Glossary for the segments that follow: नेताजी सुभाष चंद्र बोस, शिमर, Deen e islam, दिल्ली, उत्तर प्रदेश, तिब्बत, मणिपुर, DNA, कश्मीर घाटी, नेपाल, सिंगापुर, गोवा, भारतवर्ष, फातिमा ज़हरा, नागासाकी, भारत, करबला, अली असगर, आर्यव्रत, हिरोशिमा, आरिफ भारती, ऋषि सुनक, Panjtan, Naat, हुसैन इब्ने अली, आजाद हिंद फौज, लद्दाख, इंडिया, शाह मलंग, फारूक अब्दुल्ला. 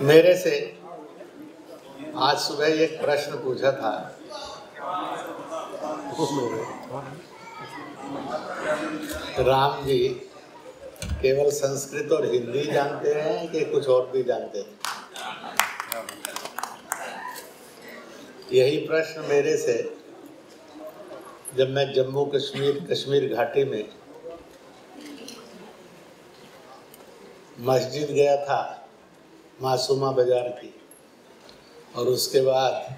मेरे से आज सुबह एक प्रश्न पूछा था, राम जी केवल संस्कृत और हिंदी जानते हैं कि कुछ और भी जानते हैं। यही प्रश्न मेरे से जब मैं जम्मू कश्मीर घाटी में मस्जिद गया था, मासूमा बाज़ार की, और उसके बाद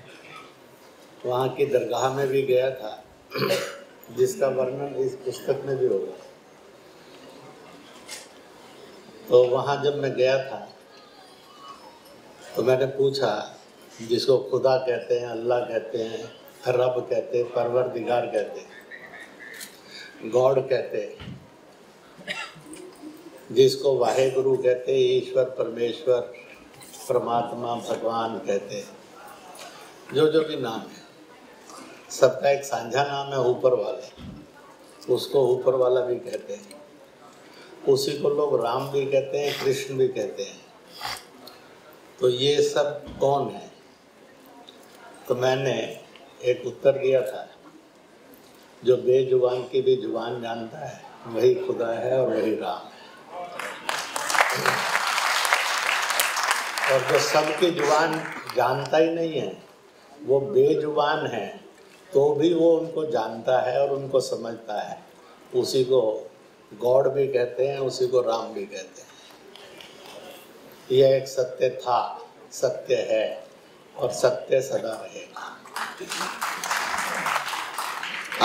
वहाँ की दरगाह में भी गया था, जिसका वर्णन इस पुस्तक में भी होगा। तो वहाँ जब मैं गया था तो मैंने पूछा, जिसको खुदा कहते हैं, अल्लाह कहते हैं, रब कहते हैं, परवरदिगार कहते हैं, गॉड कहते हैं, जिसको वाहेगुरु कहते, ईश्वर, परमेश्वर, परमात्मा, भगवान कहते, जो भी नाम है, सबका एक साझा नाम है ऊपर वाला, उसको ऊपर वाला भी कहते हैं। उसी को लोग राम भी कहते हैं, कृष्ण भी कहते हैं। तो ये सब कौन है? तो मैंने एक उत्तर दिया था, जो बेजुबान की भी जुबान जानता है वही खुदा है और वही राम है, और जो सबकी जुबान जानता ही नहीं है, वो बेजुबान है, तो भी वो उनको जानता है और उनको समझता है। उसी को गॉड भी कहते हैं, उसी को राम भी कहते हैं। यह एक सत्य था, सत्य है और सत्य सदा रहेगा।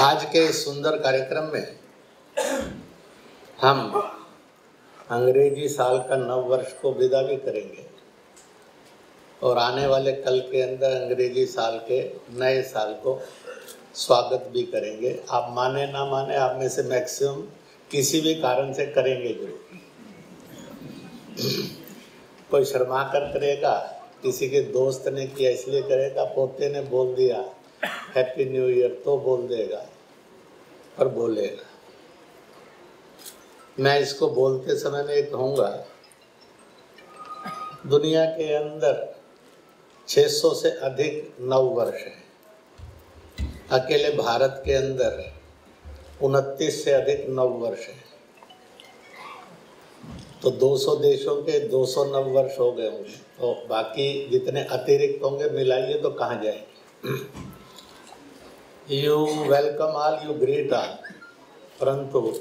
आज के इस सुंदर कार्यक्रम में हम अंग्रेजी साल का नव वर्ष को विदा भी करेंगे और आने वाले कल के अंदर अंग्रेजी साल के नए साल को स्वागत भी करेंगे। आप माने ना माने, आप में से मैक्सिमम किसी भी कारण से करेंगे जरूर। कोई शर्मा कर करेगा, किसी के दोस्त ने किया इसलिए करेगा, पोते ने बोल दिया हैप्पी न्यू ईयर तो बोल देगा, पर बोलेगा। मैं इसको बोलते समय में कहूँगा, दुनिया के अंदर 600 से अधिक नव वर्ष हैं, अकेले भारत के अंदर 29 से अधिक नव वर्ष हैं, तो 200 देशों के 200 नव वर्ष हो गए होंगे। तो बाकी जितने अतिरिक्त होंगे मिलाइए तो कहाँ जाएंगे। You welcome all, you greet all, परंतु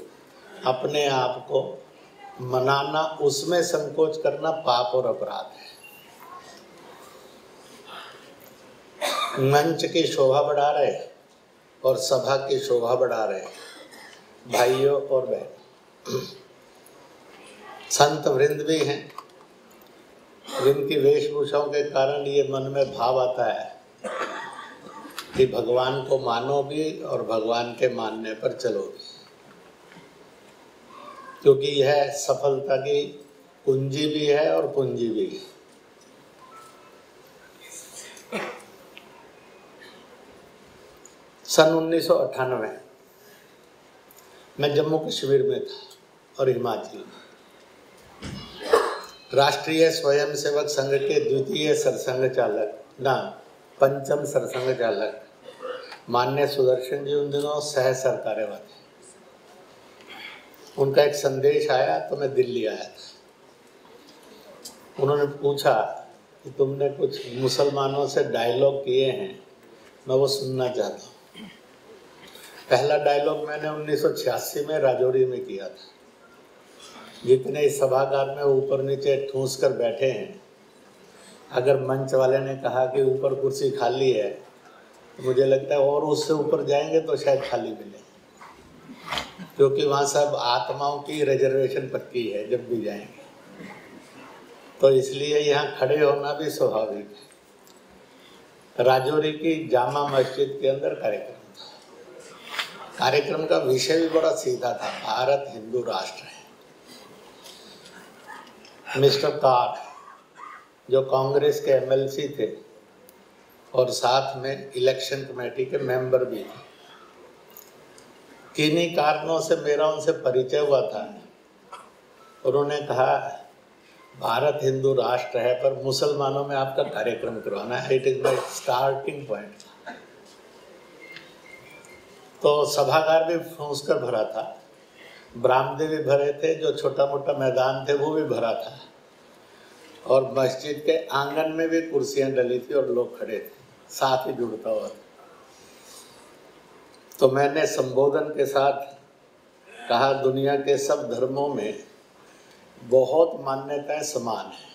अपने आप को मनाना, उसमें संकोच करना पाप और अपराध है। मंच की शोभा बढ़ा रहे और सभा की शोभा बढ़ा रहे भाइयों और बहनों। संत वृंद भी हैं जिनकी वेशभूषाओं के कारण ये मन में भाव आता है कि भगवान को मानो भी और भगवान के मानने पर चलो भी, क्योंकि यह सफलता की कुंजी भी है और पूंजी भी है। सन 1998 मैं जम्मू कश्मीर में था और हिमाचल में राष्ट्रीय स्वयंसेवक संघ के द्वितीय सरसंघ चालक पंचम सरसंघ चालक माननीय सुदर्शन जी उन दिनों सह सरकार्यवाह, उनका एक संदेश आया तो मैं दिल्ली आया था। उन्होंने पूछा कि तुमने कुछ मुसलमानों से डायलॉग किए हैं, मैं वो सुनना चाहता हूँ। पहला डायलॉग मैंने 1986 में राजौरी में किया था। जितने इस सभागार में ऊपर नीचे ठूंस कर बैठे हैं, अगर मंच वाले ने कहा कि ऊपर कुर्सी खाली है तो मुझे लगता है और उससे ऊपर जाएंगे तो शायद खाली मिले, क्योंकि वहाँ सब आत्माओं की रिजर्वेशन पक्की है जब भी जाएंगे। तो इसलिए यहाँ खड़े होना भी स्वाभाविक है। राजौरी की जामा मस्जिद के अंदर कार्यक्रम था। कार्यक्रम का विषय भी बड़ा सीधा था, भारत हिंदू राष्ट्र है। मिस्टर कार, जो कांग्रेस के एमएलसी थे और साथ में इलेक्शन कमेटी के मेंबर भी थे, किन्हीं कारणों से मेरा उनसे परिचय हुआ था। उन्होंने कहा भारत हिंदू राष्ट्र है पर मुसलमानों में आपका कार्यक्रम करवाना है, it is my starting point. तो सभागार भी फूस कर भरा था, बरामदे भी भरे थे, जो छोटा मोटा मैदान थे वो भी भरा था, और मस्जिद के आंगन में भी कुर्सियां डली थी और लोग खड़े थे, साथ ही जुड़ता हुआ। तो मैंने संबोधन के साथ कहा, दुनिया के सब धर्मों में बहुत मान्यताएं समान हैं,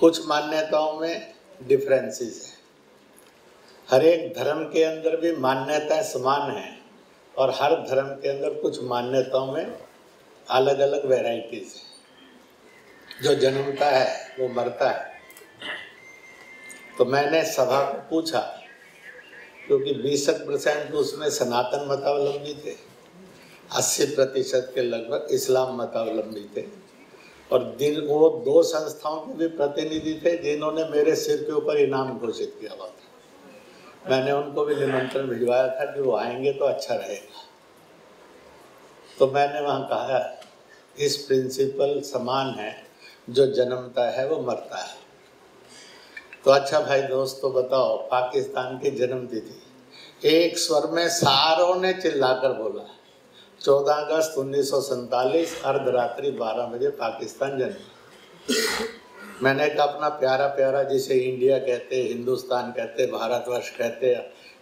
कुछ मान्यताओं में डिफरेंसेस हैं। हर एक धर्म के अंदर भी मान्यताएं समान हैं और हर धर्म के अंदर कुछ मान्यताओं में अलग अलग वैरायटीज हैं। जो जन्मता है वो मरता है। तो मैंने सभा को पूछा, क्योंकि 20% तो उसमें सनातन मतावलंबी थे, 80% के लगभग इस्लाम मतावलंबी थे, और दिन वो दो संस्थाओं के भी प्रतिनिधि थे जिन्होंने मेरे सिर के ऊपर इनाम घोषित किया हुआ था। मैंने उनको भी निमंत्रण भिजवाया था कि वो आएंगे तो अच्छा रहेगा। तो मैंने वहाँ कहा, इस प्रिंसिपल समान है, जो जन्मता है वो मरता है। तो अच्छा भाई दोस्तों, बताओ पाकिस्तान की जन्मतिथि, एक स्वर में सारों ने चिल्लाकर बोला 14 अगस्त 1947 अर्धरात्रि 12 बजे पाकिस्तान जन्मा। मैंने कहा अपना प्यारा प्यारा, जिसे इंडिया कहते, हिंदुस्तान कहते, भारतवर्ष कहते,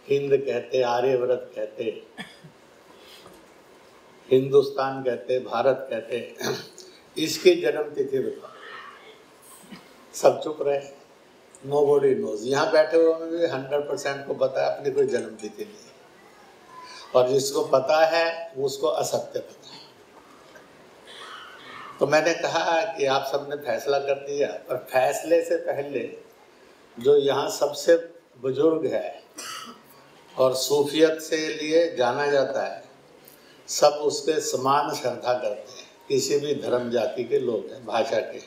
हिंद कहते, आर्यव्रत कहते, हिंदुस्तान कहते, भारत कहते, इसकी जन्मतिथि बताओ। सब चुप रहे, नोबडी नोज। यहाँ बैठे हुए में भी 100% को पता है अपनी कोई जन्मतिथि नहीं, और जिसको पता है उसको असत्य पता है। तो मैंने कहा कि आप सबने फैसला कर दिया, पर फैसले से पहले जो यहाँ सबसे बुजुर्ग है और सूफियत से लिए जाना जाता है, सब उसके समान श्रद्धा करते हैं, किसी भी धर्म जाति के लोग हैं, भाषा के।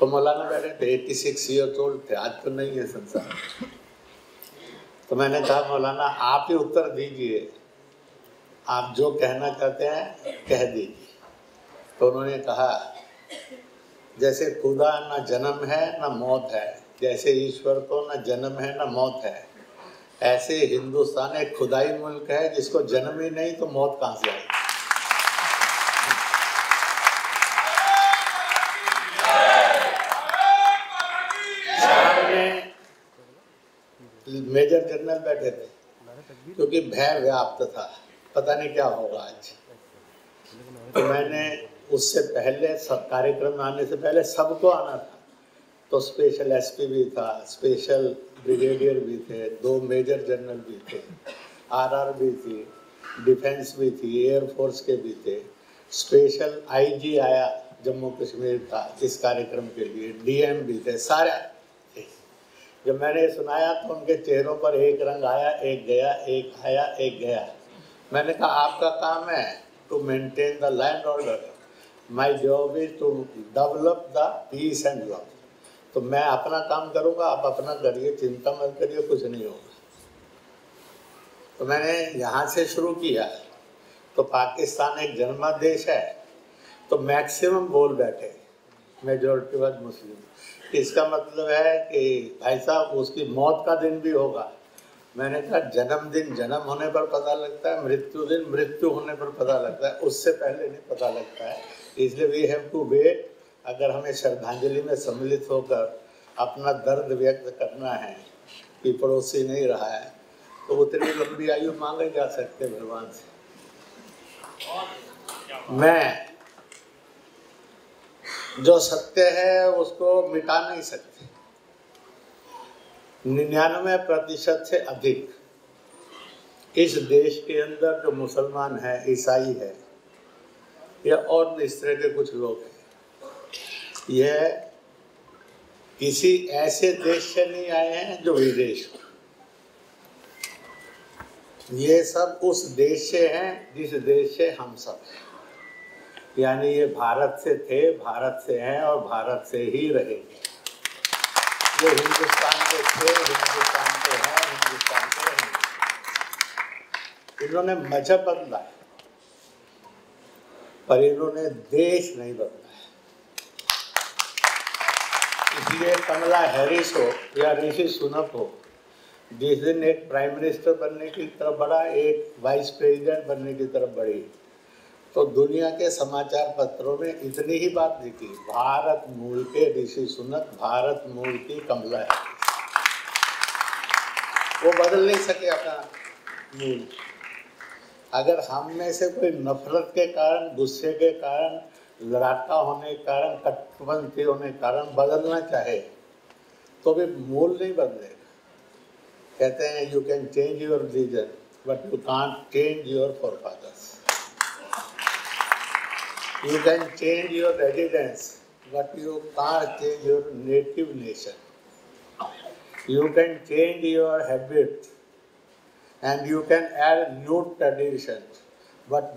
तो मौलाना बैठे थे, 86 ईयर्स ओल्ड थे, आज तो नहीं है संसार। तो मैंने कहा मौलाना आप ही उत्तर दीजिए, आप जो कहना चाहते हैं कह दीजिए। तो उन्होंने कहा, जैसे खुदा ना जन्म है ना मौत है, जैसे ईश्वर को ना जन्म है ना मौत है, ऐसे हिंदुस्तान एक खुदाई मुल्क है जिसको जन्म ही नहीं तो मौत कहाँ से आएगी। मेजर जनरल बैठे थे, क्योंकि भय व्याप्त था, पता नहीं क्या होगा आज। तो मैंने उससे पहले, सब कार्यक्रम आने से पहले सबको आना था, तो स्पेशल एसपी भी था, स्पेशल ब्रिगेडियर भी थे, 2 मेजर जनरल भी थे, आरआर भी थी, डिफेंस भी थी, एयरफोर्स के भी थे, स्पेशल आईजी आया जम्मू कश्मीर का इस कार्यक्रम के लिए, डीएम भी थे, सारे थे। जब मैंने सुनाया तो उनके चेहरों पर एक रंग आया, एक गया, एक आया, एक गया। मैंने कहा आपका काम है to maintain the law and order, my job is to develop the peace and love. तो मैं अपना काम करूंगा, आप अपना करिए, चिंता मत करिए, कुछ नहीं होगा। तो मैंने यहाँ से शुरू किया। तो पाकिस्तान एक जन्मा देश है, तो मैक्सिमम बोल बैठे, मेजोरिटी वाज मुस्लिम। इसका मतलब है कि भाई साहब उसकी मौत का दिन भी होगा। मैंने कहा जन्मदिन जन्म होने पर पता लगता है, मृत्यु दिन मृत्यु होने पर पता लगता है, उससे पहले नहीं पता लगता है। इसलिए वी हैव टू वेट। अगर हमें श्रद्धांजलि में सम्मिलित होकर अपना दर्द व्यक्त करना है कि पड़ोसी नहीं रहा है, तो उतनी लंबी आयु मांगे जा सकते भगवान से। मैं जो सत्य है उसको मिटा नहीं सकते, 99% से अधिक इस देश के अंदर जो मुसलमान है, ईसाई है, या और इस तरह के कुछ लोग हैं, यह किसी ऐसे देश से नहीं आए हैं जो विदेश हो। ये सब उस देश से हैं जिस देश से हम सब हैं, यानी ये भारत से थे, भारत से हैं और भारत से ही रहेंगे। ये हिंदुस्तान के थे, हिंदुस्तान के हैं, हिंदुस्तान के रहेंगे। इन्होंने मजहब बदला है पर इन्होंने देश नहीं बदला है। इसलिए कमला हैरिस हो या ऋषि सुनक हो, जिस दिन एक प्राइम मिनिस्टर बनने की तरफ बढ़ा, एक वाइस प्रेसिडेंट बनने की तरफ बढ़ी, तो दुनिया के समाचार पत्रों में इतनी ही बात लिखी, भारत मूल के ऋषि सुनक, भारत मूल की कमला हैरिस। वो बदल नहीं सके अपना मूल। अगर हम में से कोई नफरत के कारण, गुस्से के कारण, लड़ाका होने के कारण, कट्टरपंथी होने के कारण बदलना चाहे तो भी मूल नहीं बदलेगा। कहते हैं you can change your religion but you can't change your forefathers. You can change your residence, but you can't change your native nation. You can change your habit, and you can add new traditions, but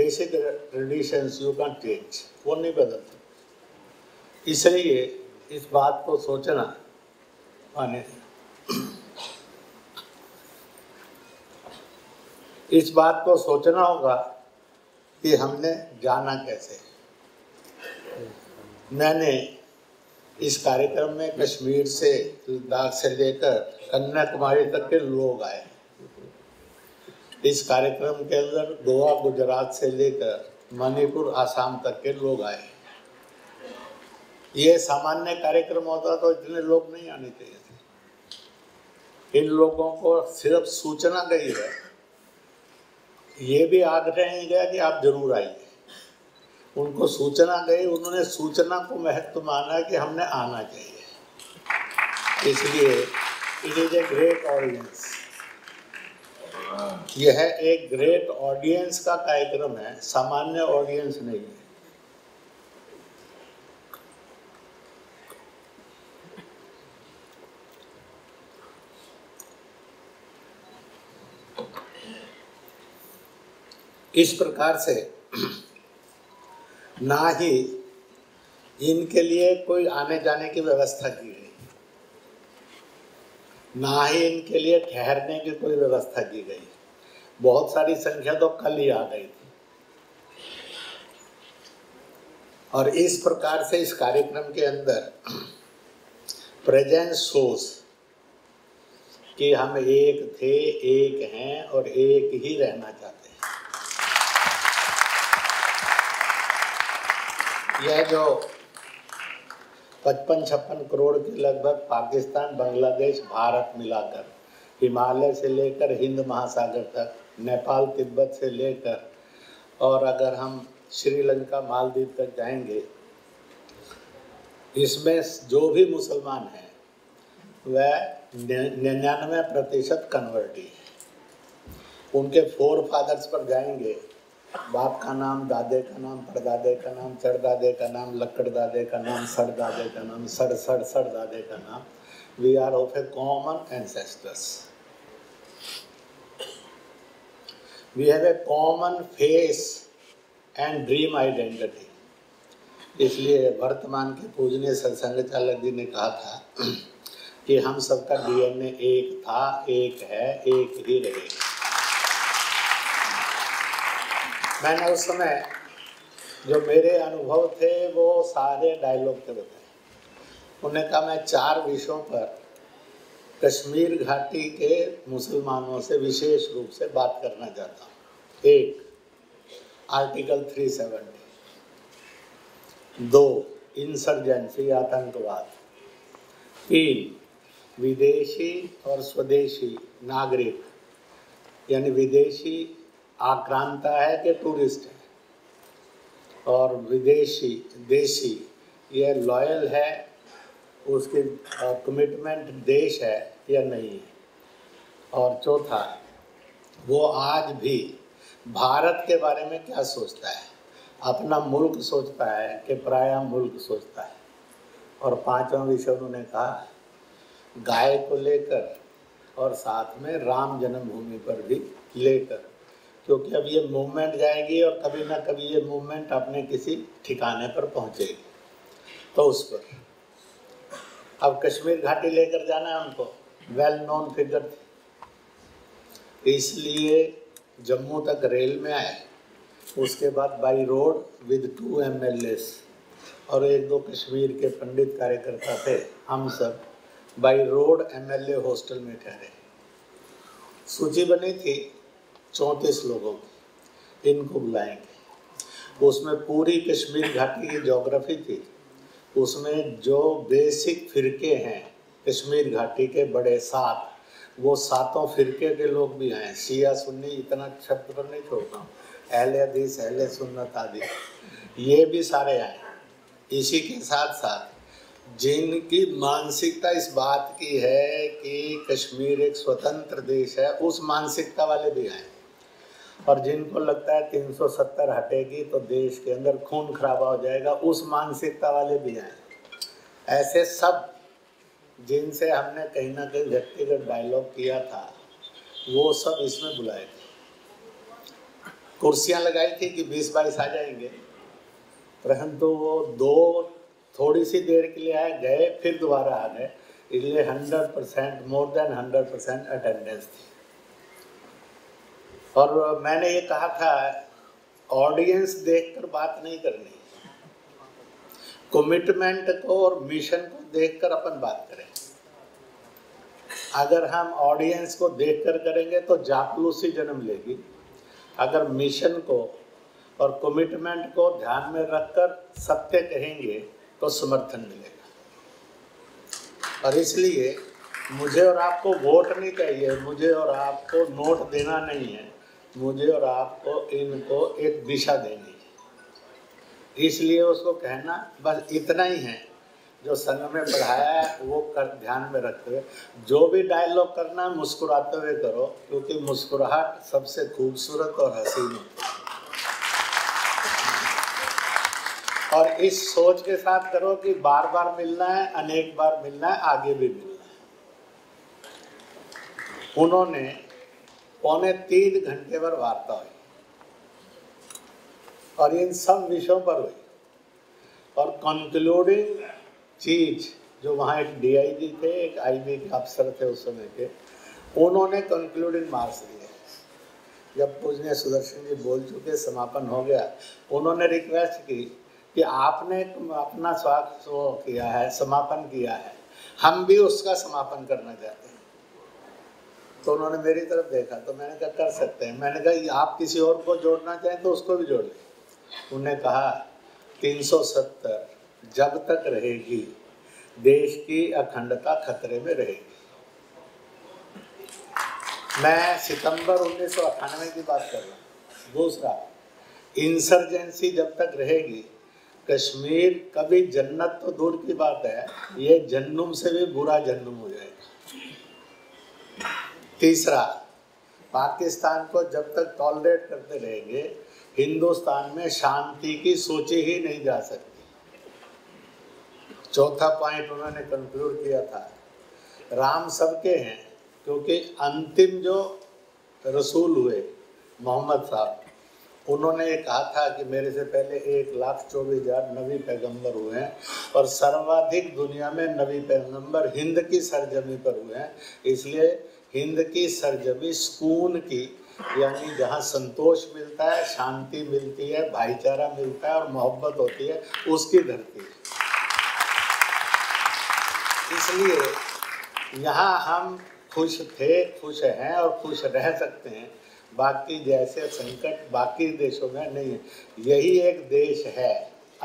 basic traditions you can't change. वो नहीं बदलते। इसलिए इस बात को सोचना माने, इस बात को सोचना होगा कि हमने जाना कैसे। मैंने इस कार्यक्रम में कश्मीर से, लद्दाख से लेकर कन्याकुमारी तक के लोग आए। इस कार्यक्रम के अंदर गोवा, गुजरात से लेकर मणिपुर, आसाम तक के लोग आए। ये सामान्य कार्यक्रम होता तो इतने लोग नहीं आने चाहिए थे। इन लोगों को सिर्फ सूचना गई है, ये भी आग्रह नहीं गया कि आप जरूर आइए। उनको सूचना गई, उन्होंने सूचना को महत्व माना कि हमने आना चाहिए। इसलिए it is a great audience. यह एक ग्रेट ऑडियंस का कार्यक्रम है, सामान्य ऑडियंस नहीं है। इस प्रकार से ना ही इनके लिए कोई आने जाने की व्यवस्था की गई, ना ही इनके लिए ठहरने की कोई व्यवस्था की गई। बहुत सारी संख्या तो कल ही आ गई थी। और इस प्रकार से इस कार्यक्रम के अंदर प्रेजेंस शोस कि हम एक थे, एक हैं और एक ही रहना चाहते हैं। यह जो 55-56 करोड़ के लगभग पाकिस्तान, बांग्लादेश, भारत मिलाकर, हिमालय से लेकर हिंद महासागर तक, नेपाल, तिब्बत से लेकर, और अगर हम श्रीलंका, मालदीव तक जाएंगे, इसमें जो भी मुसलमान हैं वह 99% कन्वर्टी है। उनके फोर फादर्स पर जाएंगे, बाप का नाम, दादे का नाम, परदादे का नाम, चरदादे का नाम, लक्कड़ दादे का नाम, सरदादे का नाम, सर दादे का नाम। We are of a common ancestors, we have a common face and dream identity. इसलिए वर्तमान के पूजनीय सत्संग चालक जी ने कहा था कि हम सबका DNA एक था, एक है, एक ही रहेगा। मैंने उस समय जो मेरे अनुभव थे वो सारे डायलॉग के बताए। उन्होंने कहा मैं 4 विषयों पर कश्मीर घाटी के मुसलमानों से विशेष रूप से बात करना चाहता हूँ। 1, आर्टिकल 370। 2, इंसर्जेंसी, आतंकवाद। 3, विदेशी और स्वदेशी नागरिक, यानी विदेशी आक्रांता है कि टूरिस्ट है, और विदेशी देशी ये लॉयल है, उसकी कमिटमेंट देश है या नहीं है। और 4था, वो आज भी भारत के बारे में क्या सोचता है, अपना मुल्क सोचता है कि पराया मुल्क सोचता है। और 5वां विषय उन्होंने कहा गाय को लेकर और साथ में राम जन्मभूमि पर भी लेकर, क्योंकि अब ये मूवमेंट जाएगी और कभी ना कभी ये मूवमेंट अपने किसी ठिकाने पर पहुंचेगी, तो उस पर। अब कश्मीर घाटी लेकर जाना है उनको, वेल नोन फिगर थी, इसलिए जम्मू तक रेल में आए, उसके बाद बाई रोड विद 2 MLAs और एक दो कश्मीर के पंडित कार्यकर्ता थे, हम सब बाई रोड एमएलए हॉस्टल में ठहरे। सूची बनी थी 34 लोगों की, इनको बुलाएंगे। उसमें पूरी कश्मीर घाटी की ज्योग्राफी थी, उसमें जो बेसिक फिरके हैं कश्मीर घाटी के बड़े सात, वो सातों फिरके के लोग भी हैं। शिया सुन्नी इतना शब्द पर नहीं छोड़ता, अहले हदीस अहले सुन्नत आदि ये भी सारे आए। इसी के साथ साथ जिनकी मानसिकता इस बात की है कि कश्मीर एक स्वतंत्र देश है, उस मानसिकता वाले भी आए, और जिनको लगता है 370 हटेगी तो देश के अंदर खून खराबा हो जाएगा, उस मानसिकता वाले भी आए। ऐसे सब जिनसे हमने कहीं ना कहीं व्यक्तिगत डायलॉग किया था, वो सब इसमें बुलाए थे। कुर्सियाँ लगाई थी कि 20-22 आ जाएंगे, परंतु वो दो थोड़ी सी देर के लिए आए, गए, फिर दोबारा आ गए, इसलिए 100% मोर देन 100% अटेंडेंस थी। और मैंने ये कहा था, ऑडियंस देखकर बात नहीं करनी, कमिटमेंट को और मिशन को देखकर अपन बात करें। अगर हम ऑडियंस को देखकर करेंगे तो जासूसी जन्म लेगी, अगर मिशन को और कमिटमेंट को ध्यान में रखकर सत्य कहेंगे तो समर्थन मिलेगा। और इसलिए मुझे और आपको वोट नहीं चाहिए, मुझे और आपको नोट देना नहीं है, मुझे और आपको इनको एक दिशा देनी है। इसलिए उसको कहना बस इतना ही है जो संघ में पढ़ाया है, वो कर ध्यान में रखते हुए जो भी डायलॉग करना मुस्कुराते हुए करो, क्योंकि मुस्कुराहट सबसे खूबसूरत और हसीन होती है। और इस सोच के साथ करो कि बार बार मिलना है, अनेक बार मिलना है, आगे भी मिलना है। उन्होंने पौने 3 घंटे पर वार्ता हुई और इन सब विषयों पर हुई। और कंक्लूडिंग चीज जो वहाँ एक डीआईजी थे, एक आईबी के अफसर थे उस समय के, उन्होंने कंक्लूडिंग मार्क्स दिए। जब पूजनीय सुदर्शन जी बोल चुके, समापन हो गया, उन्होंने रिक्वेस्ट की कि आपने अपना स्वागत किया है, समापन किया है, हम भी उसका समापन करना चाहते हैं। तो उन्होंने मेरी तरफ देखा, तो मैंने कहा कर सकते हैं। मैंने कहा आप किसी और को जोड़ना चाहें तो उसको भी जोड़ लें। उन्होंने कहा 370 जब तक रहेगी देश की अखंडता खतरे में रहेगी। मैं सितंबर 1998 की बात कर रहा हूँ। दूसरा, इंसर्जेंसी जब तक रहेगी, कश्मीर कभी जन्नत तो दूर की बात है, ये जहन्नुम से भी बुरा जहन्नुम हो जाएगा। तीसरा, पाकिस्तान को जब तक टॉलरेट करते रहेंगे, हिंदुस्तान में शांति की सोची ही नहीं जा सकती। चौथा पॉइंट उन्होंने कंक्लूड किया था, राम सबके हैं, क्योंकि अंतिम जो रसूल हुए मोहम्मद साहब, उन्होंने ये कहा था कि मेरे से पहले 1,24,000 नबी पैगंबर हुए हैं और सर्वाधिक दुनिया में नबी पैगंबर हिंद की सरजमी पर हुए हैं। इसलिए हिंद की सरजमी सुकून की, यानी जहाँ संतोष मिलता है, शांति मिलती है, भाईचारा मिलता है और मोहब्बत होती है, उसकी धरती है। इसलिए यहाँ हम खुश थे, खुश हैं और खुश रह सकते हैं। बाकी जैसे संकट बाकी देशों में नहीं है, यही एक देश है।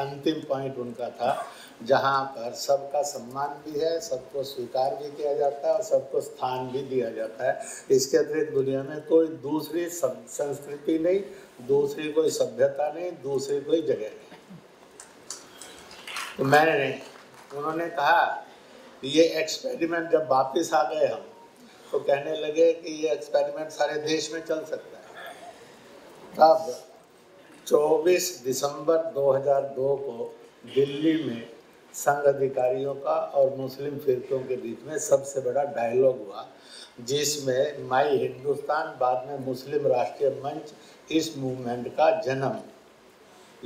अंतिम पॉइंट उनका था, जहाँ पर सबका सम्मान भी है, सबको स्वीकार भी किया जाता है और सबको स्थान भी दिया जाता है। इसके अतिरिक्त दुनिया में कोई दूसरी संस्कृति नहीं, दूसरी कोई सभ्यता नहीं, दूसरी कोई जगह नहीं। तो उन्होंने कहा ये एक्सपेरिमेंट जब वापस आ गए हम, तो कहने लगे कि ये एक्सपेरिमेंट सारे देश में चल सकता है। तब 24 दिसंबर 2002 को दिल्ली में संघ अधिकारियों का और मुस्लिम फिरकों के बीच में सबसे बड़ा डायलॉग हुआ, जिसमें माई हिंदुस्तान, बाद में मुस्लिम राष्ट्रीय मंच, इस मूवमेंट का जन्म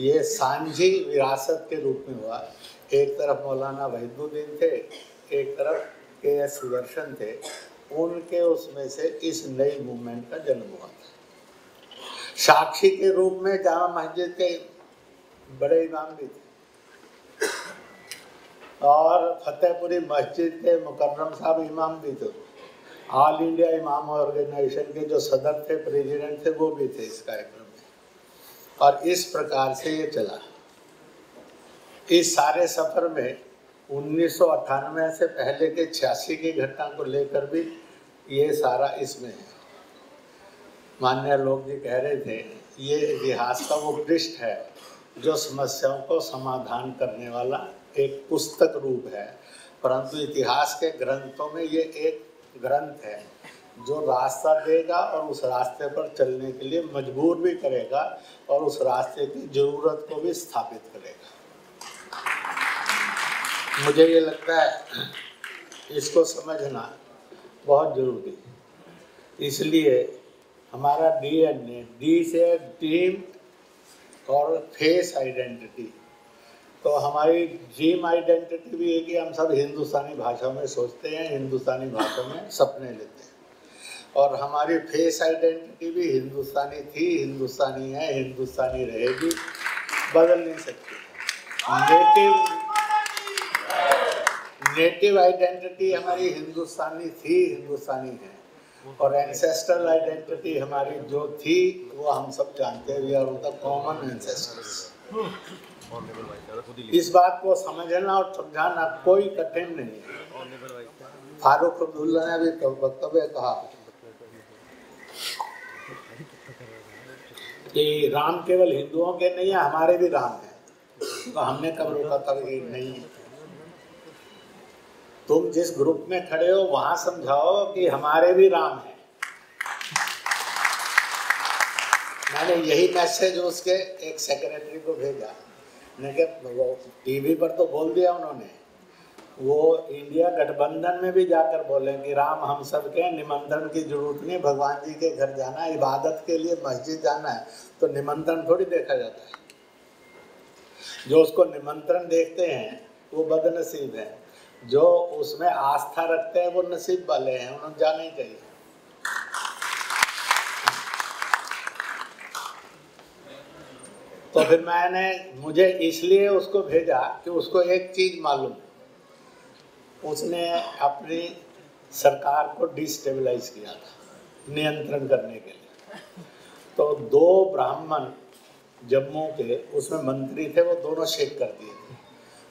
ये सांझी विरासत के रूप में हुआ। एक तरफ मौलाना वहीदुद्दीन थे, एक तरफ के.एस. सुदर्शन थे, उनके उसमें से इस नई मूवमेंट का जन्म हुआ था। साक्षी के रूप में जामा मस्जिद के बड़े इमाम भी थे, और फतेहपुरी मस्जिद के मुकर्रम साहब इमाम भी थे। ऑल इंडिया इमाम ऑर्गेनाइजेशन के जो सदर थे, प्रेसिडेंट थे, वो भी थे इस कार्यक्रम में। और इस प्रकार से ये चला। इस सारे सफ़र में 1998 से पहले के 86 की घटना को लेकर भी ये सारा इसमें है। माननीय लोग जी कह रहे थे ये इतिहास का वो पृष्ठ है जो समस्याओं को समाधान करने वाला एक पुस्तक रूप है, परंतु इतिहास के ग्रंथों में ये एक ग्रंथ है जो रास्ता देगा और उस रास्ते पर चलने के लिए मजबूर भी करेगा और उस रास्ते की ज़रूरत को भी स्थापित करेगा। मुझे ये लगता है इसको समझना बहुत ज़रूरी है। इसलिए हमारा DNA, डी से ड्रीम और फेस आइडेंटिटी, तो हमारी ड्रीम आइडेंटिटी भी है कि हम सब हिंदुस्तानी भाषा में सोचते हैं, हिंदुस्तानी भाषा में सपने लेते हैं। और हमारी फेस आइडेंटिटी भी हिंदुस्तानी थी, हिंदुस्तानी है, हिंदुस्तानी रहेगी, बदल नहीं सकती। नेटिव आइडेंटिटी हमारी हिंदुस्तानी थी, हिंदुस्तानी है। और एंसेस्ट्रल आइडेंटिटी हमारी जो थी वो हम सब जानते हुए और उनका कॉमन एंसेस्टर्स। इस बात को समझना और समझाना कोई कठिन नहीं है। फारूक अब्दुल्ला ने भी वक्तव्य कहा कि राम केवल हिंदुओं के नहीं है, हमारे भी राम हैं। तो हमने कब रोका था कि नहीं, तुम जिस ग्रुप में खड़े हो वहां समझाओ कि हमारे भी राम हैं। मैंने यही मैसेज उसके एक सेक्रेटरी को भेजा। मैंने कहा टीवी पर तो बोल दिया उन्होंने, वो इंडिया गठबंधन में भी जाकर बोले कि राम हम सब के, निमंत्रण की जरूरत नहीं, भगवान जी के घर जाना, इबादत के लिए मस्जिद जाना है तो निमंत्रण थोड़ी देखा जाता है। जो उसको निमंत्रण देखते हैं वो बदनसीब है, जो उसमें आस्था रखते हैं वो नसीब वाले हैं, उन्हें जाना ही चाहिए। तो फिर मुझे इसलिए उसको भेजा कि उसको एक चीज मालूम, उसने अपनी सरकार को डिस्टेबलाइज किया था नियंत्रण करने के लिए। तो 2 ब्राह्मण जम्मू के उसमें मंत्री थे, वो दोनों शेक कर दिए थे।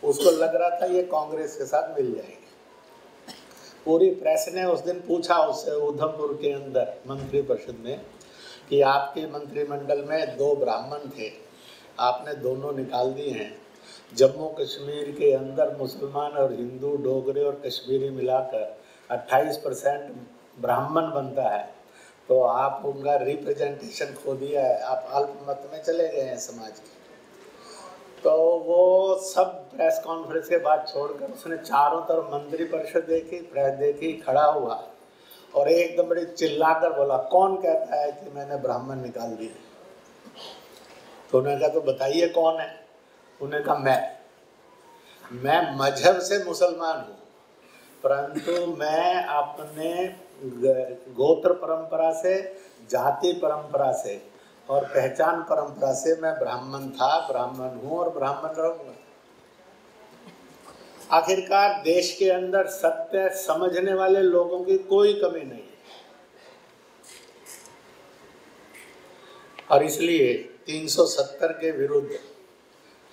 उसको लग रहा था ये कांग्रेस के साथ मिल जाएंगे। पूरी प्रेस ने उस दिन पूछा उससे, उधमपुर के अंदर मंत्री परिषद में, कि आपके मंत्रिमंडल में 2 ब्राह्मण थे, आपने दोनों निकाल दिए हैं। जम्मू कश्मीर के अंदर मुसलमान और हिंदू, डोगरे और कश्मीरी मिलाकर 28% ब्राह्मण बनता है, तो आप उनका रिप्रेजेंटेशन खो दिया है, आप अल्पमत में चले गए हैं समाज के। तो वो सब प्रेस कॉन्फ्रेंस के बाद छोड़कर उसने चारों तरफ मंत्री परिषद देखी, प्रेस देखी, खड़ा हुआ और एकदम बड़ी चिल्लाकर बोला कौन कहता है कि मैंने ब्राह्मण निकाल दिए। तो उन्होंने कहा तो बताइए कौन है। उन्होंने कहा मैं मजहब से मुसलमान हूँ, परंतु मैं अपने गोत्र परंपरा से, जाति परंपरा से और पहचान परंपरा से मैं ब्राह्मण था, ब्राह्मण हूँ और ब्राह्मण रहूँगा। आखिरकार देश के अंदर सत्य समझने वाले लोगों की कोई कमी नहीं है। और इसलिए 370 के विरुद्ध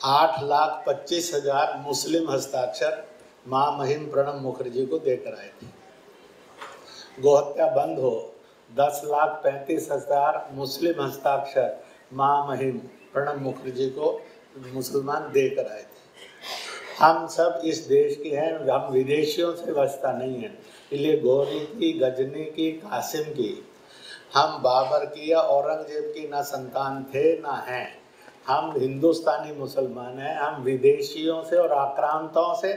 8,25,000 मुस्लिम हस्ताक्षर महामहिम प्रणब मुखर्जी को देकर आए थे। गोहत्या बंद हो 10,35,000 मुस्लिम हस्ताक्षर महामहिम प्रणब मुखर्जी को मुसलमान देकर आए थे। हम सब इस देश के हैं, हम विदेशियों से वास्ता नहीं है। इसलिए गौरी की, गजनी की, कासिम की, हम बाबर की या औरंगजेब की ना संतान थे ना हैं। हम हिंदुस्तानी मुसलमान हैं। हम विदेशियों से और आक्रांताओं से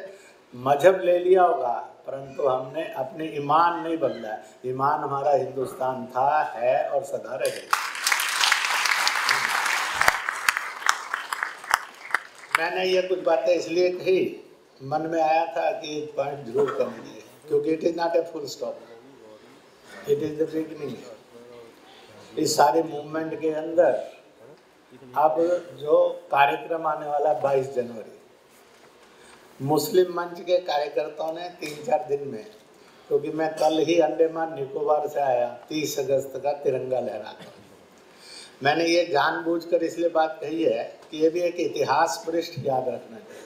मजहब ले लिया होगा, परंतु हमने अपने ईमान नहीं बदला। ईमान हमारा हिंदुस्तान था, है और सदा रहेगा। मैंने ये कुछ बातें इसलिए कही, मन में आया था कि पॉइंट जरूर कर लिए, क्योंकि it is not a full stop, it is the beginning. इस सारे मूवमेंट के अंदर अब जो कार्यक्रम आने वाला 22 जनवरी मुस्लिम मंच के कार्यकर्ताओं ने 3-4 दिन में, क्योंकि मैं कल ही अंडमान निकोबार से आया, 30 अगस्त का तिरंगा लहरा कर मैंने ये जानबूझकर इसलिए बात कही है कि ये भी एक इतिहास पृष्ठ याद रखना चाहिए।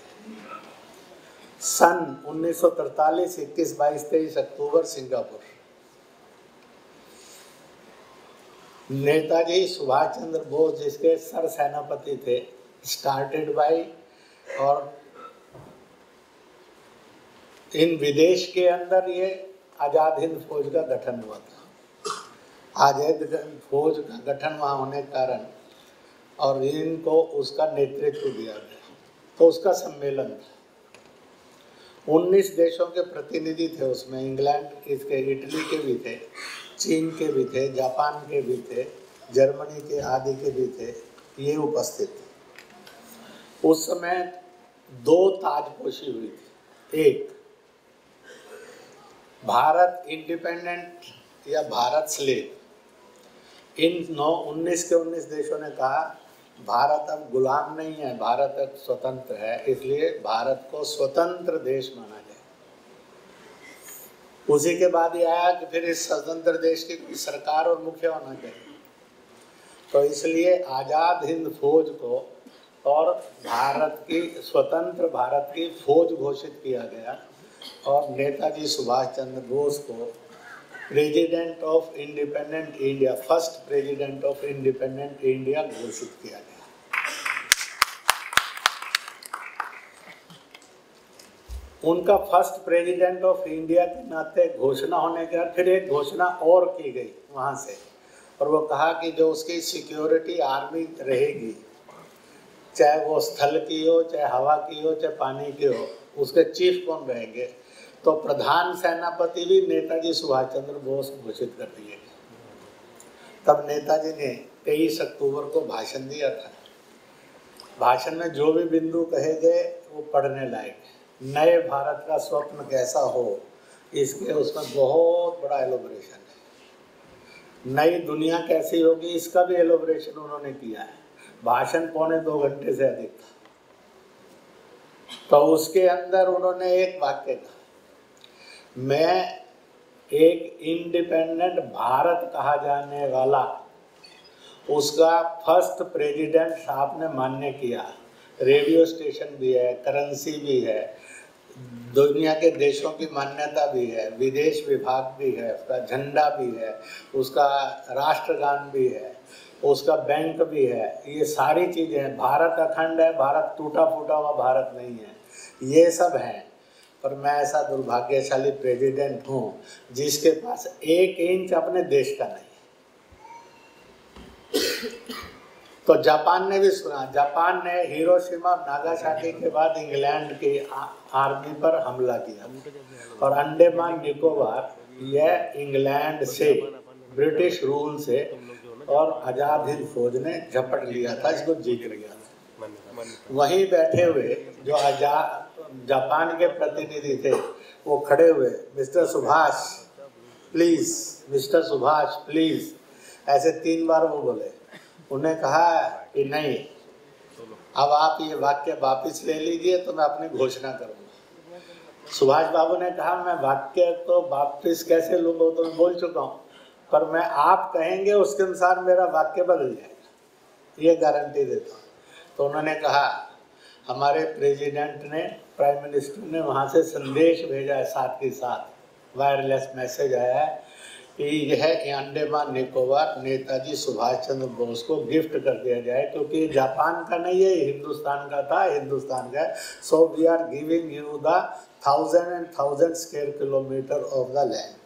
सन 1943 21-22-23 अक्टूबर सिंगापुर, नेताजी सुभाष चंद्र बोस जिसके सर सेनापति थे, स्टार्टेड बाय और इन विदेश के अंदर ये आजाद हिंद फौज का गठन हुआ था। आजाद हिंद फौज का गठन वहाँ होने के कारण और इनको उसका नेतृत्व दिया गया, तो उसका सम्मेलन था। 19 देशों के प्रतिनिधि थे उसमें, इंग्लैंड इसके, इटली के भी थे, चीन के भी थे, जापान के भी थे, जर्मनी के आदि के भी थे, ये उपस्थित थे। उस समय 2 ताजपोशी हुई थी। एक, भारत इंडिपेंडेंट या भारत स्लेव। इन 19 देशों ने कहा भारत अब गुलाम नहीं है, भारत अब स्वतंत्र है, इसलिए भारत को स्वतंत्र देश माना जाए। उसी के बाद ये आया कि फिर इस स्वतंत्र देश की कोई सरकार और मुखिया होना चाहिए, तो इसलिए आज़ाद हिंद फौज को और भारत की स्वतंत्र भारत की फौज घोषित किया गया और नेताजी सुभाष चंद्र बोस को president of independent इंडिया, first president of independent इंडिया घोषित किया गया। उनका फर्स्ट प्रेसिडेंट ऑफ इंडिया के नाते घोषणा होने के बाद फिर एक घोषणा और की गई वहाँ से, और वो कहा कि जो उसकी सिक्योरिटी आर्मी रहेगी, चाहे वो स्थल की हो, चाहे हवा की हो, चाहे पानी की हो, उसके चीफ कौन रहेंगे, तो प्रधान सेनापति भी नेताजी सुभाष चंद्र बोस घोषित कर दिए गए। तब नेताजी ने 23 अक्टूबर को भाषण दिया था। भाषण में जो भी बिंदु कहे गए वो पढ़ने लायक है। नए भारत का स्वप्न कैसा हो, इसके उसमें बहुत बड़ा एलोब्रेशन है। नई दुनिया कैसी होगी, इसका भी एलोब्रेशन उन्होंने किया है। भाषण 2.25 घंटे से अधिक था, तो उसके अंदर उन्होंने एक वाक्य कहा, मैं एक इंडिपेंडेंट भारत कहा जाने वाला उसका फर्स्ट प्रेसिडेंट साहब ने मान्य किया। रेडियो स्टेशन भी है, करेंसी भी है, दुनिया के देशों की मान्यता भी है, विदेश विभाग भी है, उसका झंडा भी है, उसका राष्ट्रगान भी है, उसका बैंक भी है, ये सारी चीज़ें हैं। भारत अखंड है, भारत टूटा फूटा हुआ भारत नहीं है, ये सब है। पर मैं ऐसा दुर्भाग्यशाली प्रेसिडेंट हूँ जिसके पास 1 इंच अपने देश का नहीं। तो जापान ने भी सुना, जापान ने हिरोशिमा और नागासाकी के बाद इंग्लैंड की आर्मी पर हमला किया और अंडमान निकोबार यह इंग्लैंड से, ब्रिटिश रूल से और आज़ाद हिंद फौज ने झपट लिया था, इसको जीत लिया था। वहीं बैठे हुए जो जापान के प्रतिनिधि थे वो खड़े हुए, mister Subhash please, mister Subhash please, ऐसे 3 बार वो बोले। उन्हें कहा कि नहीं, अब आप ये वाक्य वापस ले लीजिए तो मैं अपनी घोषणा करूँगा। सुभाष बाबू ने कहा मैं वाक्य तो वापस कैसे लूँगा, तो मैं बोल चुका हूँ, पर मैं आप कहेंगे उसके अनुसार मेरा वाक्य बदल जाएगा, ये गारंटी देता हूँ। तो उन्होंने कहा हमारे प्रेसिडेंट ने, प्राइम मिनिस्टर ने वहाँ से संदेश भेजा है, साथ ही साथ वायरलेस मैसेज आया है कि यह अंडमान निकोबार नेताजी सुभाष चंद्र बोस को गिफ्ट कर दिया जाए, क्योंकि ये जापान का नहीं है, हिंदुस्तान का था, हिंदुस्तान का। So we are giving you the 1000 and 1000 square kilometre of the land.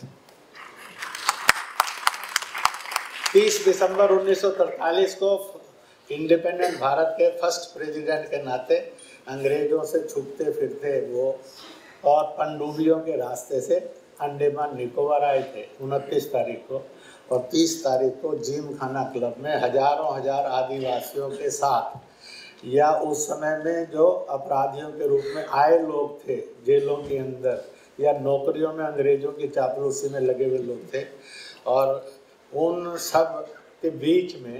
30 दिसंबर 1943 को इंडिपेंडेंट भारत के फर्स्ट प्रेसिडेंट के नाते अंग्रेजों से छुपते फिरते वो और पनडुब्बियों के रास्ते से अंडमान निकोबार आए थे 29 तारीख को, और 30 तारीख को जिम खाना क्लब में हजारों हजार आदिवासियों के साथ, या उस समय में जो अपराधियों के रूप में आए लोग थे जेलों के अंदर या नौकरियों में अंग्रेजों की चापलूसी में लगे हुए लोग थे, और उन सब के बीच में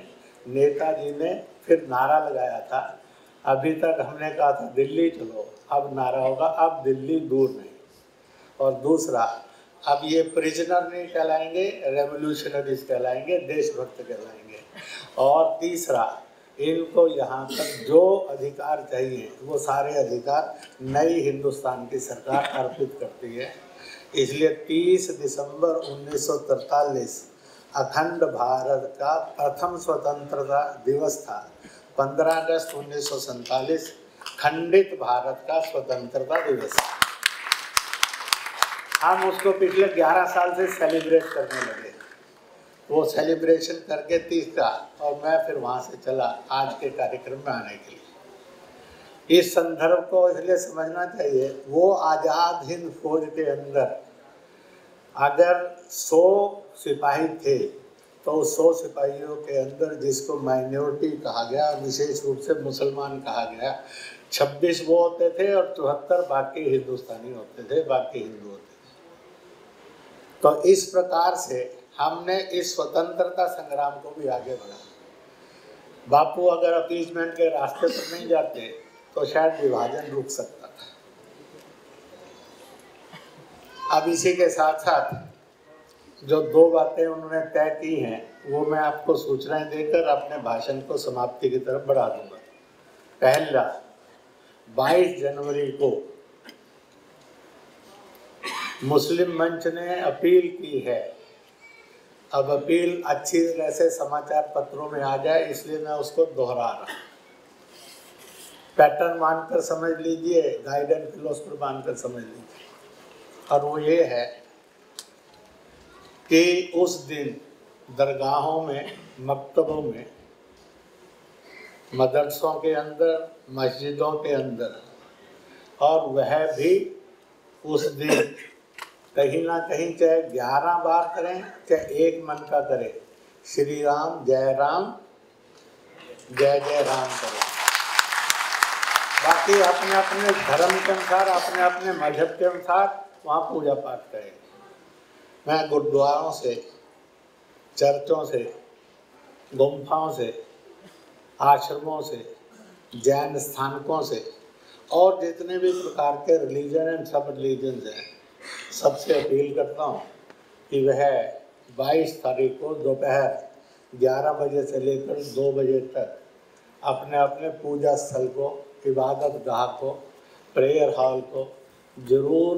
नेताजी ने फिर नारा लगाया था अभी तक हमने कहा था दिल्ली चलो, अब नारा होगा अब दिल्ली दूर नहीं। और दूसरा, अब ये प्रिजनर नहीं कहलाएंगे, रेवोल्यूशनरीज कहलाएंगे, देशभक्त कहलाएंगे। और तीसरा, इनको यहाँ तक जो अधिकार चाहिए वो सारे अधिकार नई हिंदुस्तान की सरकार अर्पित करती है। इसलिए 30 दिसंबर 1943 अखंड भारत का प्रथम स्वतंत्रता दिवस था। 15 अगस्त 1947 खंडित भारत का स्वतंत्रता दिवस। हम उसको पिछले 11 साल से सेलिब्रेट करने लगे। वो सेलिब्रेशन करके 30 का, और मैं फिर वहाँ से चला आज के कार्यक्रम में आने के लिए। इस संदर्भ को इसलिए समझना चाहिए, वो आजाद हिंद फौज के अंदर अगर 100 सिपाही थे तो 100 सिपाहियों के अंदर जिसको माइनॉरिटी कहा गया, विशेष रूप से मुसलमान कहा गया, 26 वो होते थे और 74 बाकी हिंदुस्तानी होते थे, बाकी हिंदू होते थे। तो इस प्रकार से हमने इस स्वतंत्रता संग्राम को भी आगे बढ़ाया। बापू अगर अपीजमेंट के रास्ते पर नहीं जाते तो शायद विभाजन रुक सकता था। अब इसी के साथ साथ जो दो बातें उन्होंने तय की हैं वो मैं आपको सूचनाएं देकर अपने भाषण को समाप्ति की तरफ बढ़ा दूंगा। पहला, 22 जनवरी को मुस्लिम मंच ने अपील की है। अब अपील अच्छी तरह से समाचार पत्रों में आ जाए इसलिए मैं उसको दोहरा रहा हूँ। पैटर्न मानकर समझ लीजिए, गाइडन फिलोसफर मानकर समझ लीजिए। और वो ये है कि उस दिन दरगाहों में, मकतबों में, मदरसों के अंदर, मस्जिदों के अंदर, और वह भी उस दिन कहीं ना कहीं, चाहे 11 बार करें चाहे एक मन का करें, श्री राम जय जय राम करें। बाकी अपने अपने धर्म के अनुसार, अपने अपने मजहब के अनुसार वहाँ पूजा पाठ करें। मैं गुरुद्वारों से, चर्चों से, गुम्फाओं से, आश्रमों से, जैन स्थानकों से और जितने भी प्रकार के रिलीजन एंड सब रिलीजन्स हैं सबसे अपील करता हूँ कि वह 22 तारीख को दोपहर 11 बजे से लेकर 2 बजे तक अपने अपने पूजा स्थल को, इबादत गाह को, प्रेयर हॉल को ज़रूर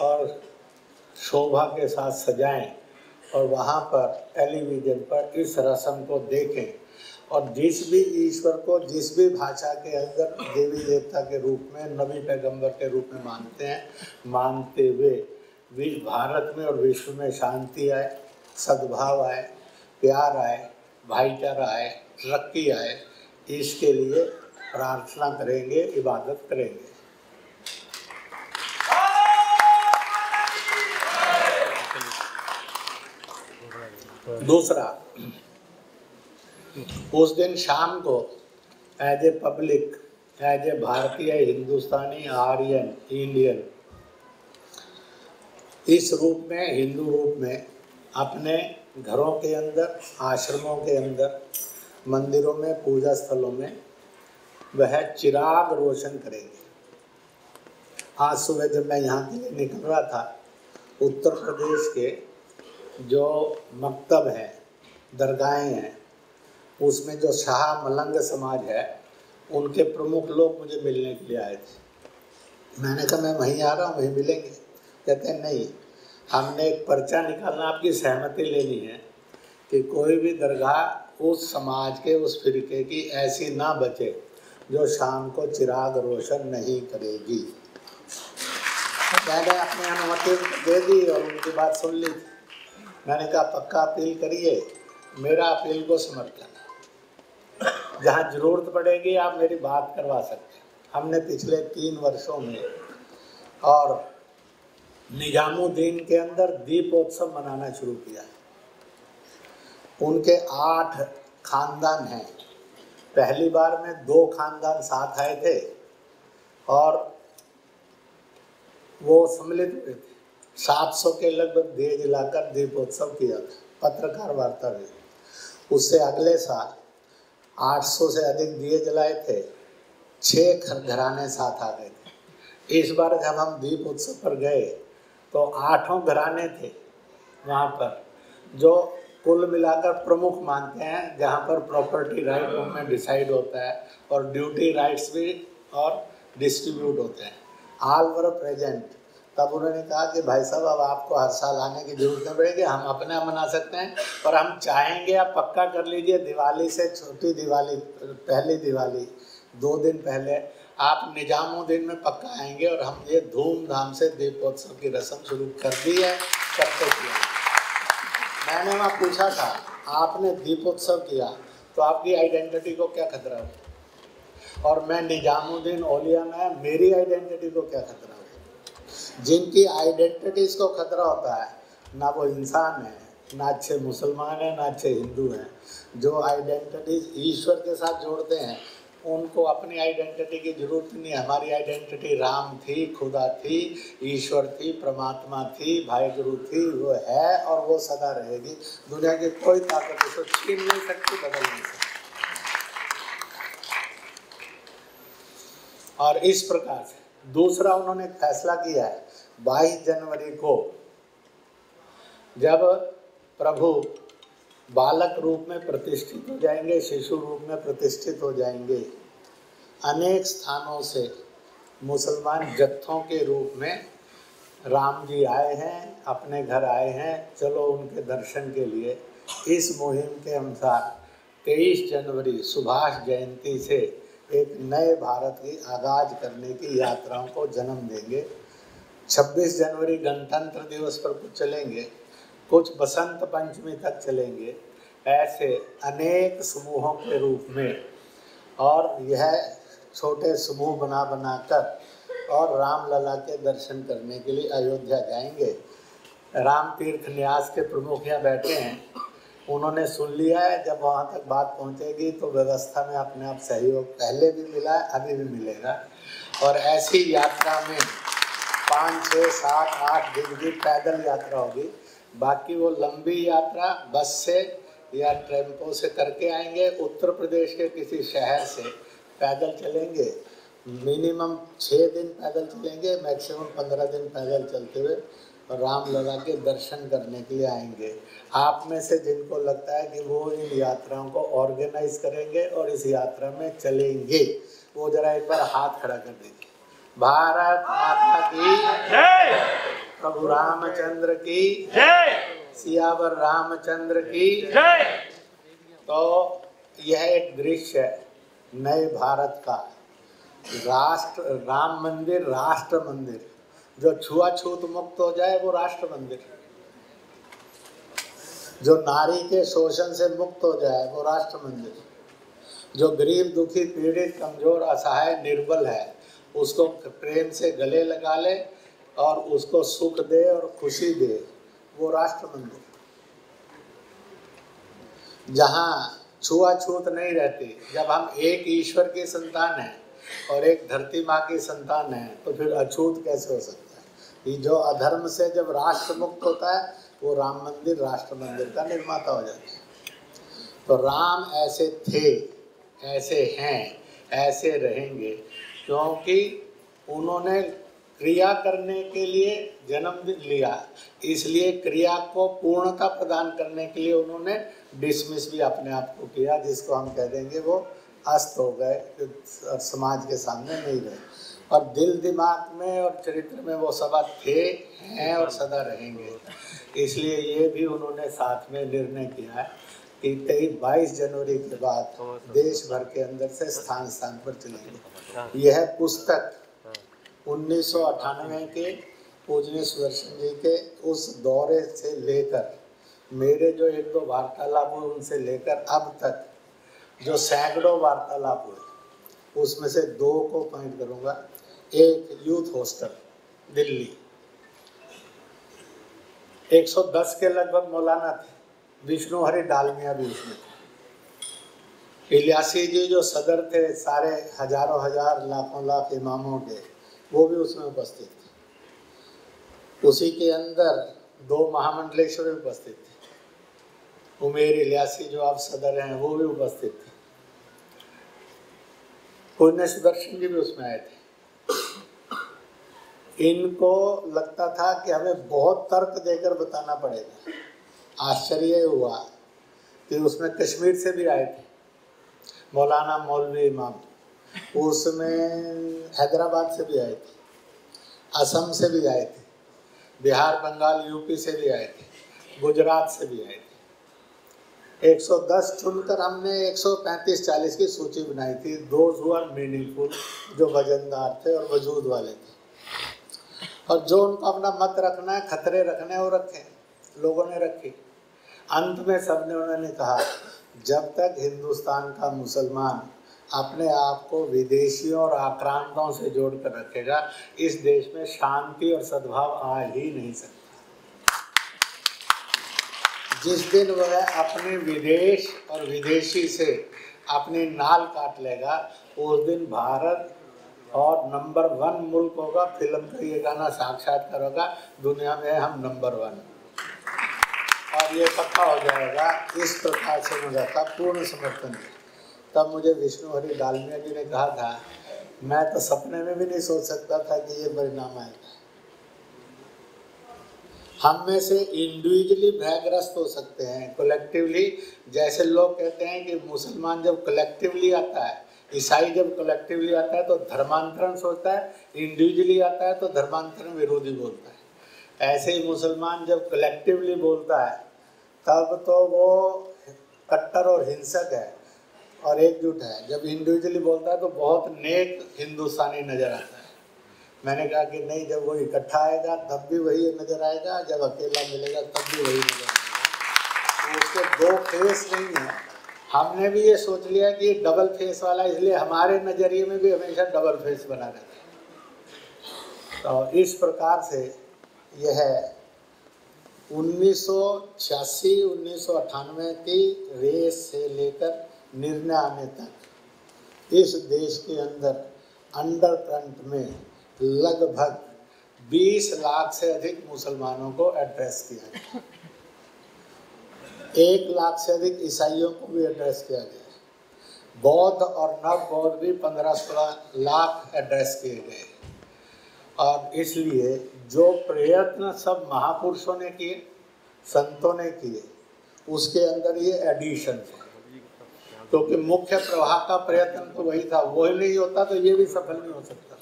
और शोभा के साथ सजाएं और वहाँ पर टेलीविज़न पर इस रस्म को देखें। और जिस भी ईश्वर को जिस भी भाषा के अंदर देवी देवता के रूप में, नबी पैगंबर के रूप में मानते हैं, मानते हुए भारत में और विश्व में शांति आए, सद्भाव आए, प्यार आए, भाईचारा आए, तरक्की आए, इसके लिए प्रार्थना करेंगे, इबादत करेंगे। दूसरा, उस दिन शाम को as a public, as a भारतीय, हिंदुस्तानी, आर्यन, इंडियन इस रूप में, हिंदू रूप में अपने घरों के अंदर, आश्रमों के अंदर, मंदिरों में, पूजा स्थलों में वह चिराग रोशन करेंगे। आज सुबह जब मैं यहाँ के लिए निकल रहा था, उत्तर प्रदेश के जो मकतब हैं, दरगाहें हैं, उसमें जो शाह मलंग समाज है उनके प्रमुख लोग मुझे मिलने के लिए आए थे। मैंने कहा मैं वहीं आ रहा हूँ, वहीं मिलेंगे। कहते हैं नहीं, हमने एक पर्चा निकालना, आपकी सहमति लेनी है कि कोई भी दरगाह उस समाज के, उस फिरके की ऐसी ना बचे जो शाम को चिराग रोशन नहीं करेगी। मैंने अपनी अनुमति दे दी और उनकी बात सुन ली। मैंने कहा पक्का अपील करिए, मेरा अपील को समर्थन, जहाँ ज़रूरत पड़ेगी आप मेरी बात करवा सकते हैं। हमने पिछले 3 वर्षों में, और निजामुद्दीन के अंदर दीपोत्सव मनाना शुरू किया। उनके 8 खानदान हैं। पहली बार में 2 खानदान साथ आए थे और वो सम्मिलित हुए थे। 700 के लगभग दिए जलाकर दीपोत्सव किया था, पत्रकार वार्ता में। उससे अगले साल 800 से अधिक दिए जलाए थे 6 घराने साथ आ गए थे। इस बार जब हम दीप उत्सव पर गए तो 8 घराने थे वहाँ पर, जो कुल मिलाकर प्रमुख मानते हैं, जहाँ पर प्रॉपर्टी राइट उनमें डिसाइड होता है और ड्यूटी राइट्स भी और डिस्ट्रीब्यूट होते हैं। All were present. तब उन्होंने कहा कि भाई साहब अब आपको हर साल आने की जरूरत नहीं पड़ेगी, हम अपने मना सकते हैं, पर हम चाहेंगे आप पक्का कर लीजिए दिवाली से छोटी दिवाली, पहली दिवाली 2 दिन पहले आप निजामुद्दीन में पक्का आएंगे। और हम ये धूमधाम से दीपोत्सव की रस्म शुरू कर दी है, सबको किया। मैंने वहाँ पूछा था आपने दीपोत्सव किया तो आपकी आइडेंटिटी को क्या खतरा हो, और मैं निजामुद्दीन ओलिया में मेरी आइडेंटिटी को क्या खतरा हो। जिनकी आइडेंटिटीज़ को खतरा होता है ना वो इंसान है, ना अच्छे मुसलमान हैं, ना अच्छे हिंदू हैं। जो आइडेंटिटीज ईश्वर के साथ जोड़ते हैं उनको अपनी आइडेंटिटी की जरूरत नहीं। हमारी आइडेंटिटी राम थी, खुदा थी, ईश्वर थी, परमात्मा थी, भाई गुरु थी, वो है और वो सदा रहेगी। दुनिया की कोई ताकत उसको छीन नहीं सकती, बदल नहीं सकती। और इस प्रकार से दूसरा उन्होंने फैसला किया है 22 जनवरी को जब प्रभु बालक रूप में प्रतिष्ठित हो जाएंगे, शिशु रूप में प्रतिष्ठित हो जाएंगे, अनेक स्थानों से मुसलमान जत्थों के रूप में राम जी आए हैं, अपने घर आए हैं, चलो उनके दर्शन के लिए। इस मुहिम के अनुसार 23 जनवरी सुभाष जयंती से एक नए भारत की आगाज करने की यात्राओं को जन्म देंगे। 26 जनवरी गणतंत्र दिवस पर कुछ चलेंगे, कुछ बसंत पंचमी तक चलेंगे, ऐसे अनेक समूहों के रूप में। और यह छोटे समूह बना बनाकर और रामलला के दर्शन करने के लिए अयोध्या जाएंगे। राम तीर्थ न्यास के प्रमुख यहाँ बैठे हैं, उन्होंने सुन लिया है। जब वहाँ तक बात पहुँचेगी तो व्यवस्था में अपने आप सहयोग पहले भी मिला है, अभी भी मिलेगा। और ऐसी यात्रा में 5, 6, 7, 8 दिन की पैदल यात्रा होगी। बाकी वो लंबी यात्रा बस से या टेम्पो से करके आएंगे। उत्तर प्रदेश के किसी शहर से पैदल चलेंगे, मिनिमम 6 दिन पैदल चलेंगे, मैक्सिमम 15 दिन पैदल चलते हुए रामलला के दर्शन करने के लिए आएंगे। आप में से जिनको लगता है कि वो इन यात्राओं को ऑर्गेनाइज करेंगे और इस यात्रा में चलेंगे, वो जरा एक बार हाथ खड़ा कर देंगे। भारत माता की जय, प्रभु रामचंद्र की जय, सियावर रामचंद्र की जय। तो यह एक दृश्य है नए भारत का। राष्ट्र राम मंदिर, राष्ट्र मंदिर जो छुआछूत मुक्त हो जाए वो राष्ट्र मंदिर, जो नारी के शोषण से मुक्त हो जाए वो राष्ट्र मंदिर, जो गरीब दुखी पीड़ित कमजोर असहाय निर्बल है उसको प्रेम से गले लगा ले और उसको सुख दे और खुशी दे वो राष्ट्र मंदिर। जहाँ छुआछूत नहीं रहती, जब हम एक ईश्वर की संतान हैं और एक धरती माँ की संतान है तो फिर अछूत कैसे हो सकता है। ये जो अधर्म से जब राष्ट्र मुक्त होता है वो राम मंदिर राष्ट्र मंदिर का निर्माता हो जाता है। तो राम ऐसे थे, ऐसे हैं, ऐसे रहेंगे, क्योंकि उन्होंने क्रिया करने के लिए जन्म लिया, इसलिए क्रिया को पूर्णता प्रदान करने के लिए उन्होंने डिसमिस भी अपने आप को किया, जिसको हम कह देंगे वो अस्त हो गए, समाज के सामने नहीं रहे। और दिल दिमाग में और चरित्र में वो सदा थे, हैं और सदा रहेंगे। इसलिए ये भी उन्होंने साथ में निर्णय किया है कि 22 जनवरी के बाद देश भर के अंदर से स्थान स्थान पर चलेंगे। यह पुस्तक 1998 के पूजनीय सुदर्शन जी के उस दौरे से लेकर मेरे जो 1-2 वार्तालाप हुए उनसे लेकर अब तक जो सैकड़ों वार्तालाप हुए उसमें से 2 को पॉइंट करूँगा। एक यूथ हॉस्टल दिल्ली, 110 के लगभग मौलाना थे, विष्णु हरि डालमिया भी उसमें थे, इलियासी जी जो सदर थे, सारे हजारों हजार लाखों लाख इमामों के, वो भी उसमें उपस्थित थे। उसी के अंदर 2 महामंडलेश्वर भी उपस्थित थे, उमेर इलियासी जो आप सदर हैं वो भी उपस्थित थे। पूर्ण सुदर्शन जी भी उसमें आए थे। इनको लगता था कि हमें बहुत तर्क देकर बताना पड़ेगा। आश्चर्य हुआ कि उसमें कश्मीर से भी आए थे मौलाना मौलवी इमाम, उसमें हैदराबाद से भी आए थे, असम से भी आए थे, बिहार बंगाल यूपी से भी आए थे, गुजरात से भी आए थे। 110 चुनकर हमने 135-40 की सूची बनाई थी। दोज हुआ मीनिंगफुल, जो वजनदार थे और वजूद वाले थे, और जो उनको अपना मत रखना है, खतरे रखने वो रखें, लोगों ने रखी। अंत में सबने उन्होंने कहा जब तक हिंदुस्तान का मुसलमान अपने आप को विदेशियों और आक्रांतों से जोड़ कर रखेगा, इस देश में शांति और सद्भाव आ ही नहीं सकता। जिस दिन वह अपने विदेश और विदेशी से अपने नाल काट लेगा, उस दिन भारत और नंबर 1 मुल्क होगा। फिल्म का ये गाना साक्षात्कार होगा, दुनिया में हम नंबर 1, और ये पक्का हो जाएगा। इस प्रकार से मुझे का पूर्ण समर्थन है। तब मुझे विष्णु हरि डालमिया जी ने कहा था, मैं तो सपने में भी नहीं सोच सकता था कि ये परिणाम आएगा। हम में से इंडिविजुअली भयग्रस्त हो सकते हैं, कलेक्टिवली जैसे लोग कहते हैं कि मुसलमान जब कलेक्टिवली आता है, ईसाई जब कलेक्टिवली आता है तो धर्मांतरण सोचता है, इंडिविजुअली आता है तो धर्मांतरण विरोधी बोलता है। ऐसे ही मुसलमान जब कलेक्टिवली बोलता है तब तो वो कट्टर और हिंसक है और एकजुट है। जब इंडिविजुअली बोलता है तो बहुत नेक हिंदुस्तानी नज़र आता है। मैंने कहा कि नहीं, जब वो इकट्ठा आएगा तब भी वही नज़र आएगा, जब अकेला मिलेगा तब भी वही नज़र आएगा। उसके 2 फेस नहीं हैं। हमने भी ये सोच लिया कि ये डबल फेस वाला, इसलिए हमारे नज़रिए में भी हमेशा डबल फेस बना रहता है। तो इस प्रकार से यह 1986-1998 की रेस से लेकर निर्णय आने तक इस देश के अंदर अंडर करंट में लगभग 20 लाख से अधिक मुसलमानों को एड्रेस किया गया, 1 लाख से अधिक ईसाइयों को भी एड्रेस किया गया, बौद्ध और नव बौद्ध भी 15-16 लाख एड्रेस किए गए। और इसलिए जो प्रयत्न सब महापुरुषों ने किए, संतों ने किए, उसके अंदर ये एडिशन था, क्योंकि मुख्य प्रवाह का प्रयत्न तो वही था। वही नहीं होता तो ये भी सफल नहीं हो सकता।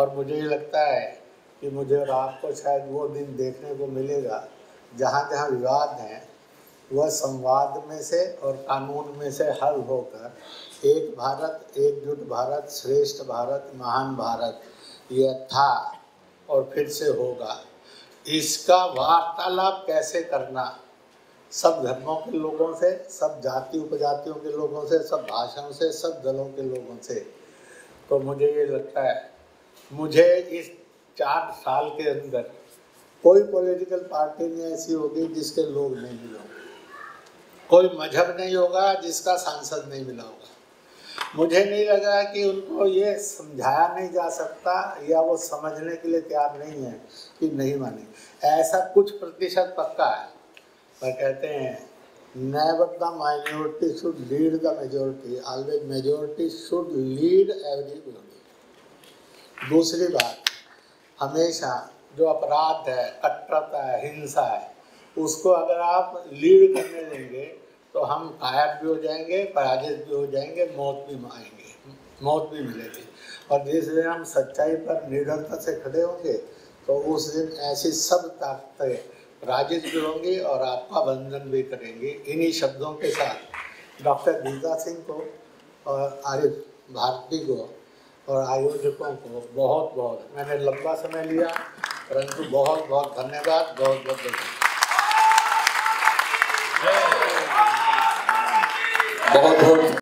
और मुझे ये लगता है कि मुझे और आपको शायद वो दिन देखने को मिलेगा जहाँ जहाँ विवाद हैं वह संवाद में से और कानून में से हल होकर एक भारत, एकजुट भारत, श्रेष्ठ भारत, महान भारत यह था और फिर से होगा। इसका वार्तालाप कैसे करना, सब धर्मों के लोगों से, सब जाति उपजातियों के लोगों से, सब भाषाओं से, सब दलों के लोगों से। तो मुझे ये लगता है, मुझे इस 4 साल के अंदर कोई पॉलिटिकल पार्टी नहीं ऐसी होगी जिसके लोग नहीं मिले होंगे, कोई मजहब नहीं होगा जिसका सांसद नहीं मिला होगा। मुझे नहीं लगा कि उनको ये समझाया नहीं जा सकता या वो समझने के लिए तैयार नहीं है कि नहीं माने। ऐसा कुछ प्रतिशत पक्का है। पर कहते हैं never the minority should lead the majority, always majority should lead everybody. दूसरी बात, हमेशा जो अपराध है, कट्टरता है, हिंसा है, उसको अगर आप लीड करने देंगे तो हम कायब भी हो जाएंगे, पराजित भी हो जाएंगे, मौत भी मिलेगी। और जिस दिन हम सच्चाई पर निडरता से खड़े होंगे तो उस दिन ऐसी सब ताकतें पराजित भी होंगी और आपका बंधन भी करेंगे। इन्हीं शब्दों के साथ डॉक्टर गीता सिंह को और आरिफ भारती को और आयोजकों को बहुत बहुत, मैंने लंबा समय लिया परंतु बहुत बहुत धन्यवाद, बहुत बहुत धन्यवाद, बहुत बहुत।